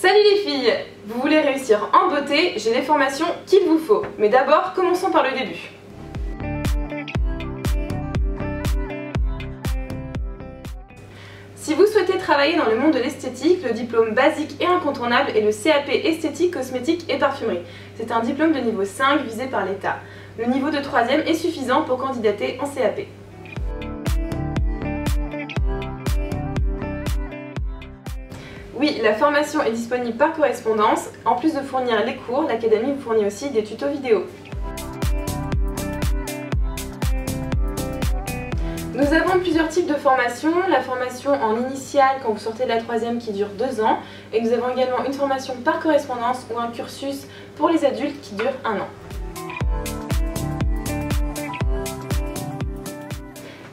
Salut les filles! Vous voulez réussir en beauté, j'ai les formations qu'il vous faut. Mais d'abord, commençons par le début. Si vous souhaitez travailler dans le monde de l'esthétique, le diplôme basique et incontournable est le CAP esthétique, cosmétique et parfumerie. C'est un diplôme de niveau 5 visé par l'État. Le niveau de 3e est suffisant pour candidater en CAP. Oui, la formation est disponible par correspondance. En plus de fournir les cours, l'académie vous fournit aussi des tutos vidéo. Nous avons plusieurs types de formations, la formation en initiale quand vous sortez de la 3e qui dure 2 ans, et nous avons également une formation par correspondance ou un cursus pour les adultes qui dure 1 an.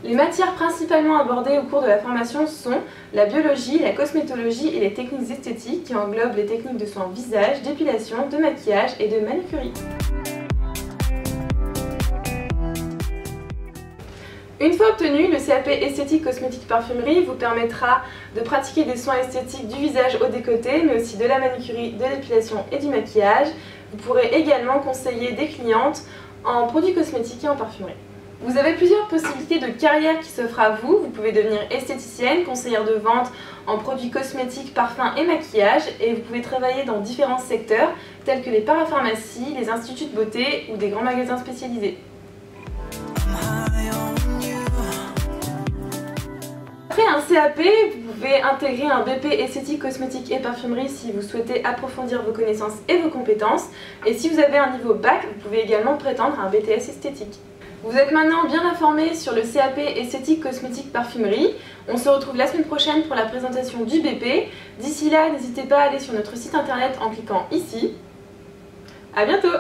Les matières principalement abordées au cours de la formation sont la biologie, la cosmétologie et les techniques esthétiques qui englobent les techniques de soins visage, d'épilation, de maquillage et de manucurie. Une fois obtenu, le CAP esthétique, cosmétique, parfumerie vous permettra de pratiquer des soins esthétiques du visage au décolleté, mais aussi de la manucurie, de l'épilation et du maquillage. Vous pourrez également conseiller des clientes en produits cosmétiques et en parfumerie. Vous avez plusieurs possibilités de carrière qui s'offrent à vous. Vous pouvez devenir esthéticienne, conseillère de vente en produits cosmétiques, parfums et maquillage, et vous pouvez travailler dans différents secteurs tels que les parapharmacies, les instituts de beauté ou des grands magasins spécialisés. Après un CAP, vous pouvez intégrer un BP esthétique, cosmétique et parfumerie si vous souhaitez approfondir vos connaissances et vos compétences, et si vous avez un niveau bac, vous pouvez également prétendre à un BTS esthétique. Vous êtes maintenant bien informés sur le CAP esthétique, cosmétique, parfumerie. On se retrouve la semaine prochaine pour la présentation du BP. D'ici là, n'hésitez pas à aller sur notre site internet en cliquant ici. À bientôt!